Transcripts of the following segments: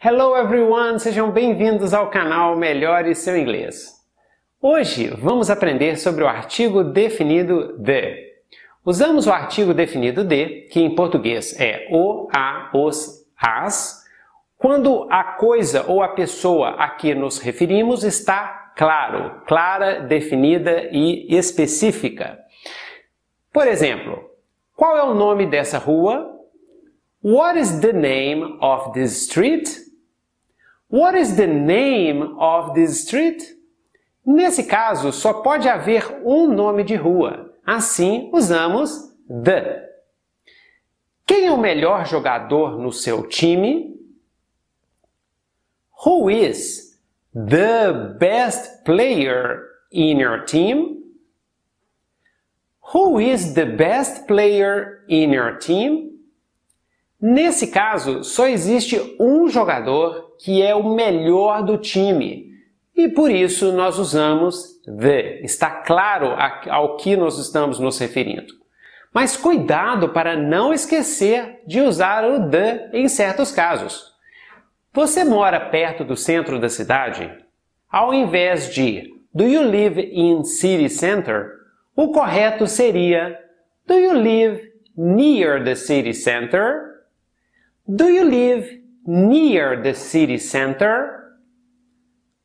Hello everyone! Sejam bem-vindos ao canal Melhore seu Inglês. Hoje vamos aprender sobre o artigo definido the. Usamos o artigo definido de, que em português é o, a, os, as, quando a coisa ou a pessoa a que nos referimos está claro, clara, definida e específica. Por exemplo, qual é o nome dessa rua? What is the name of this street? What is the name of this street? Nesse caso, só pode haver um nome de rua. Assim, usamos the. Quem é o melhor jogador no seu time? Who is the best player in your team? Who is the best player in your team? Nesse caso, só existe um jogador que é o melhor do time e por isso nós usamos the. Está claro ao que nós estamos nos referindo. Mas cuidado para não esquecer de usar o the em certos casos. Você mora perto do centro da cidade? Ao invés de do you live in city center, o correto seria do you live near the city center? Do you live near the city center?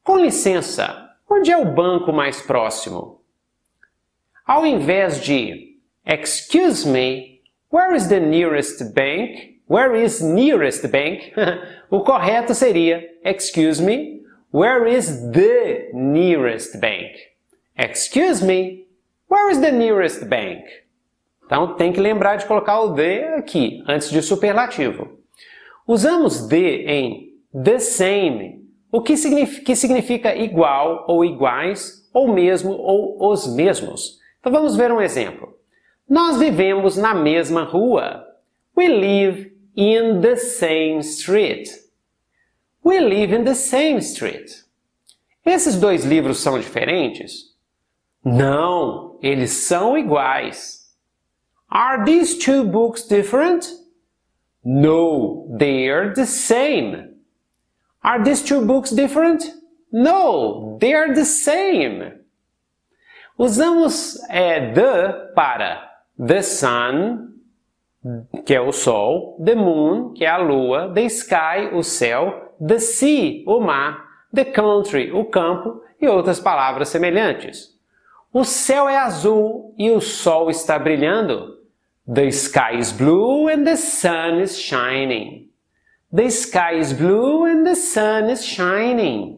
Com licença, onde é o banco mais próximo? Ao invés de excuse me, where is the nearest bank? Where is nearest bank? O correto seria excuse me, where is the nearest bank? Excuse me, where is the nearest bank? Então tem que lembrar de colocar o the aqui, antes de superlativo. Usamos the em the same, o que significa igual ou iguais, ou mesmo ou os mesmos. Então vamos ver um exemplo. Nós vivemos na mesma rua. We live in the same street. We live in the same street. Esses dois livros são diferentes? Não, eles são iguais. Are these two books different? No, they're the same. Are these two books different? No, they're the same. Usamos the para the sun, que é o sol, the moon, que é a lua, the sky, o céu, the sea, o mar, the country, o campo e outras palavras semelhantes. O céu é azul e o sol está brilhando. The sky is blue and the sun is shining. The sky is blue and the sun is shining.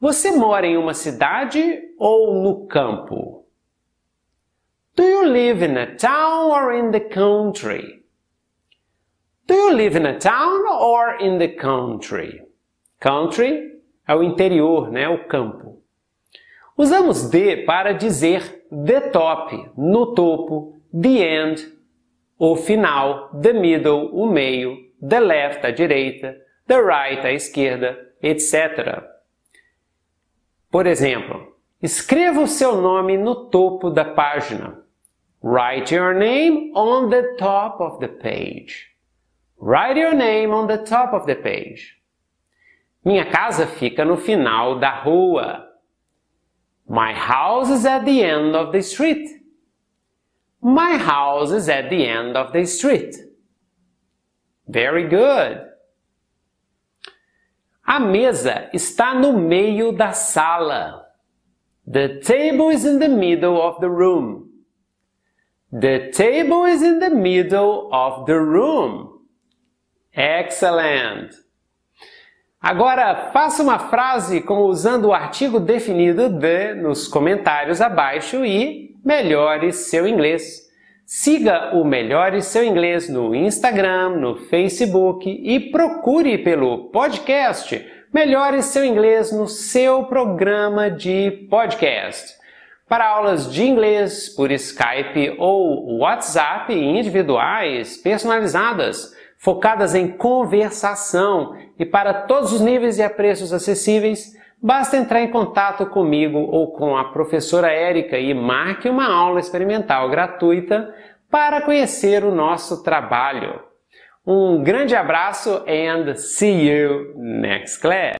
Você mora em uma cidade ou no campo? Do you live in a town or in the country? Do you live in a town or in the country? Country é o interior, né? O campo. Usamos the para dizer the top, no topo. The end, o final, the middle, o meio, the left, a direita, the right, a esquerda, etc. Por exemplo, escreva o seu nome no topo da página. Write your name on the top of the page. Write your name on the top of the page. Minha casa fica no final da rua. My house is at the end of the street. My house is at the end of the street. Very good. A mesa está no meio da sala. The table is in the middle of the room. The table is in the middle of the room. Excellent. Agora, faça uma frase usando o artigo definido de nos comentários abaixo e melhore seu inglês. Siga o Melhore seu Inglês no Instagram, no Facebook e procure pelo podcast Melhore seu Inglês no seu programa de podcast. Para aulas de inglês por Skype ou WhatsApp individuais, personalizadas, focadas em conversação e para todos os níveis e a preços acessíveis, basta entrar em contato comigo ou com a professora Érica e marque uma aula experimental gratuita para conhecer o nosso trabalho. Um grande abraço and see you next class!